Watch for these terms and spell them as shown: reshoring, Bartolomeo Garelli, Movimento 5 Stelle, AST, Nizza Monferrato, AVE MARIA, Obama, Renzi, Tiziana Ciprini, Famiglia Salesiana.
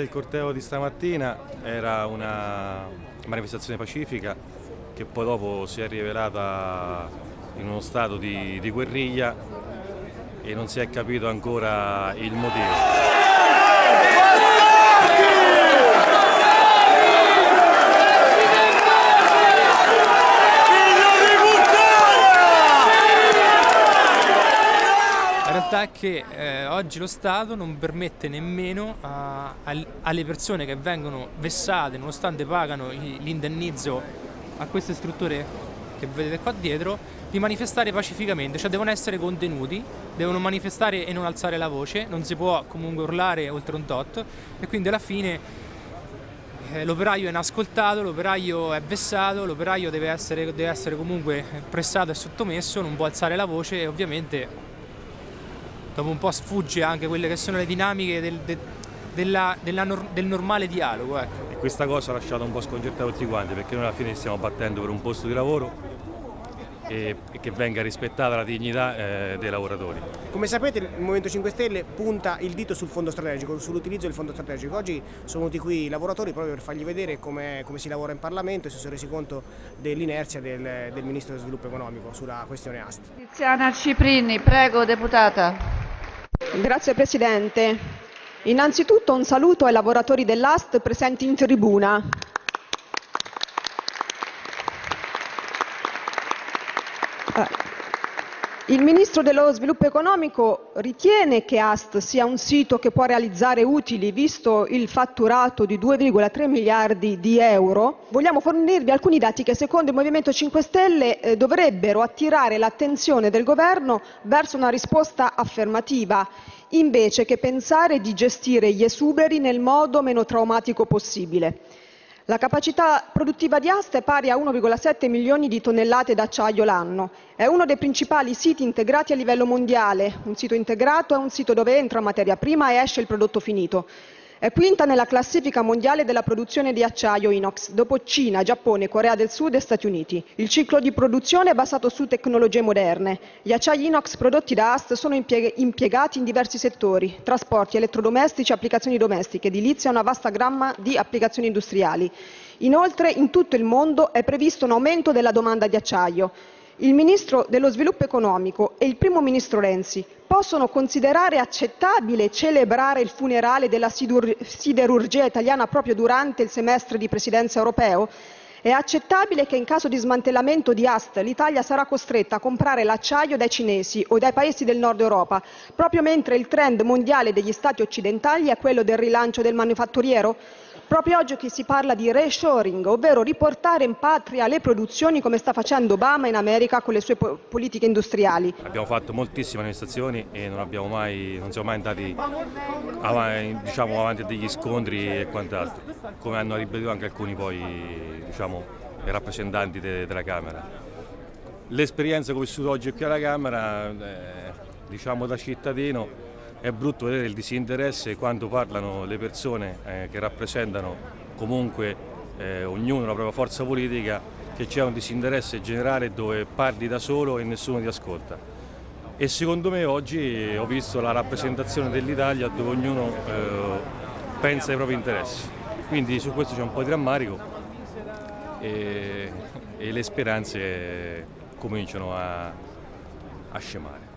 del corteo di stamattina era una manifestazione pacifica che poi dopo si è rivelata in uno stato di guerriglia e non si è capito ancora il motivo. Che oggi lo Stato non permette nemmeno alle persone che vengono vessate, nonostante pagano l'indennizzo a queste strutture che vedete qua dietro, di manifestare pacificamente, cioè devono essere contenuti, devono manifestare e non alzare la voce, non si può comunque urlare oltre un tot e quindi alla fine l'operaio è inascoltato, l'operaio è vessato, l'operaio deve essere comunque pressato e sottomesso, non può alzare la voce e ovviamente dopo un po' sfugge anche quelle che sono le dinamiche del normale dialogo. Ecco. E questa cosa ha lasciato un po' sconcertati tutti quanti, perché noi alla fine stiamo battendo per un posto di lavoro e che venga rispettata la dignità dei lavoratori. Come sapete il Movimento 5 Stelle punta il dito sul fondo strategico, sull'utilizzo del fondo strategico. Oggi sono venuti qui i lavoratori proprio per fargli vedere come si lavora in Parlamento e si sono resi conto dell'inerzia del Ministro dello Sviluppo Economico sulla questione AST. Tiziana Ciprini, prego deputata. Grazie Presidente. Innanzitutto un saluto ai lavoratori dell'AST presenti in tribuna. Il Ministro dello Sviluppo Economico ritiene che AST sia un sito che può realizzare utili visto il fatturato di 2,3 miliardi di euro. Vogliamo fornirvi alcuni dati che secondo il Movimento 5 Stelle dovrebbero attirare l'attenzione del Governo verso una risposta affermativa, invece che pensare di gestire gli esuberi nel modo meno traumatico possibile. La capacità produttiva di AST è pari a 1,7 milioni di tonnellate d'acciaio l'anno. È uno dei principali siti integrati a livello mondiale. Un sito integrato è un sito dove entra materia prima e esce il prodotto finito. È quinta nella classifica mondiale della produzione di acciaio inox, dopo Cina, Giappone, Corea del Sud e Stati Uniti. Il ciclo di produzione è basato su tecnologie moderne. Gli acciai inox prodotti da AST sono impiegati in diversi settori, trasporti, elettrodomestici, applicazioni domestiche, edilizia e una vasta gamma di applicazioni industriali. Inoltre, in tutto il mondo è previsto un aumento della domanda di acciaio. Il Ministro dello Sviluppo Economico e il Primo Ministro Renzi possono considerare accettabile celebrare il funerale della siderurgia italiana proprio durante il semestre di presidenza europeo? È accettabile che in caso di smantellamento di AST l'Italia sarà costretta a comprare l'acciaio dai cinesi o dai paesi del nord Europa, proprio mentre il trend mondiale degli Stati occidentali è quello del rilancio del manifatturiero? Proprio oggi che si parla di reshoring, ovvero riportare in patria le produzioni come sta facendo Obama in America con le sue politiche industriali. Abbiamo fatto moltissime manifestazioni e non siamo mai andati avanti a degli scontri e quant'altro, come hanno ripetuto anche alcuni poi, rappresentanti della Camera. L'esperienza che ho vissuto oggi qui alla Camera, da cittadino, è brutto vedere il disinteresse quando parlano le persone che rappresentano comunque ognuno la propria forza politica, che c'è un disinteresse generale dove parli da solo e nessuno ti ascolta. E secondo me oggi ho visto la rappresentazione dell'Italia dove ognuno pensa ai propri interessi. Quindi su questo c'è un po' di rammarico e le speranze cominciano a scemare.